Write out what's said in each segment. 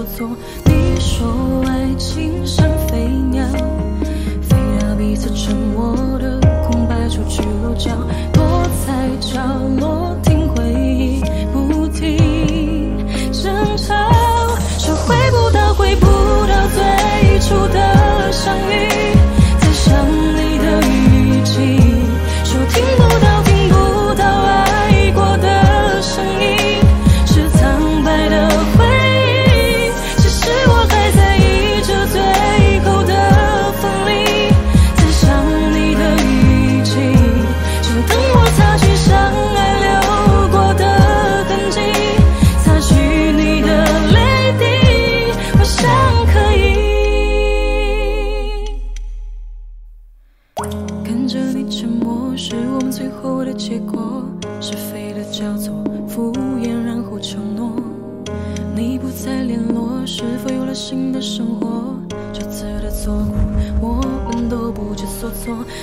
错综。你说爱情像飞鸟，飞到彼此沉默的空白处去落脚，躲在角落听回忆，不停争吵，却回不到最初的相遇，再想你的语气，说听不到爱过的声音。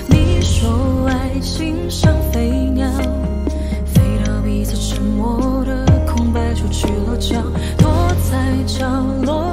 你说爱情像飞鸟，飞到彼此沉默的空白处去落脚，躲在角落。